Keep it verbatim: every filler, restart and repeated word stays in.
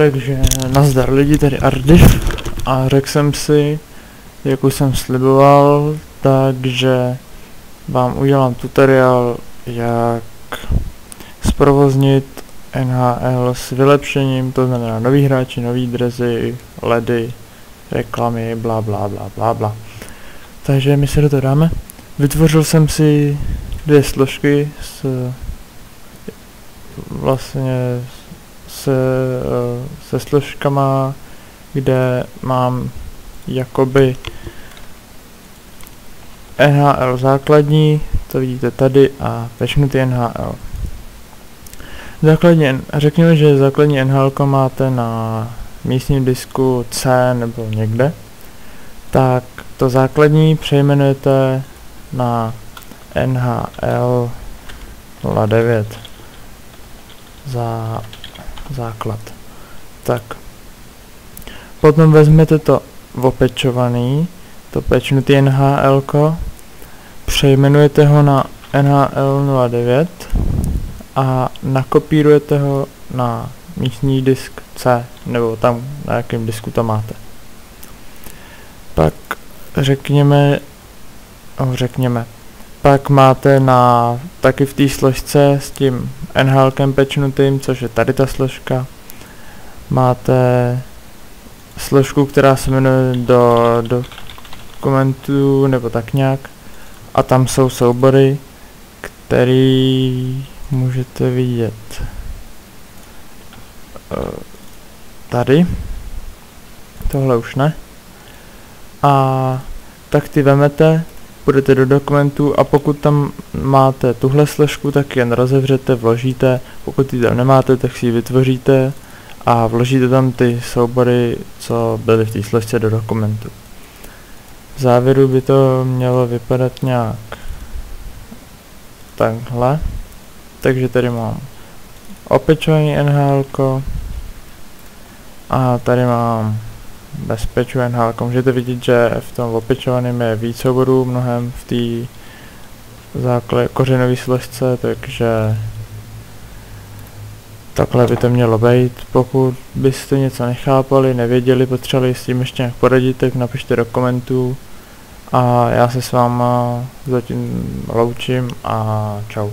Takže nazdar lidi, tady Ardif, a řekl jsem si, jak už jsem sliboval, takže vám udělám tutoriál, jak zprovoznit N H L s vylepšením, to znamená nový hráči, nový dresy, ledy, reklamy, bla bla bla bla bla. Takže my se do toho dáme. Vytvořil jsem si dvě složky s vlastně se, se složkama, kde mám jakoby N H L základní, to vidíte tady, a vešnuty N H L. Základní, řekněme, že základní N H L máte na místním disku C nebo někde, tak to základní přejmenujete na N H L nula devět za základ. Tak. Potom vezmete to opečovaný, to pečnutý N H L, přejmenujete ho na N H L nula devět a nakopírujete ho na místní disk C, nebo tam, na jakém disku to máte. Pak řekněme, oh, řekněme, pak máte na taky v té složce s tím N H L kem pečnutým, což je tady ta složka, máte složku, která se jmenuje do, do dokumentů nebo tak nějak, a tam jsou soubory, který můžete vidět tady, tohle už ne, a tak ty vemete, půjdete do dokumentů, a pokud tam máte tuhle složku, tak jen rozevřete, vložíte, pokud ji tam nemáte, tak si ji vytvoříte a vložíte tam ty soubory, co byly v té složce, do dokumentu. V závěru by to mělo vypadat nějak takhle. Takže tady mám opečovaný N H L ko a tady mám bezpeču N H L ko. Můžete vidět, že v tom opečovaném je víc souborů, mnohem v té základ kořenové složce, takže takhle by to mělo být. Pokud byste něco nechápali, nevěděli, potřebovali s tím ještě nějak poradit, tak napište do komentů a já se s váma zatím loučím a čau.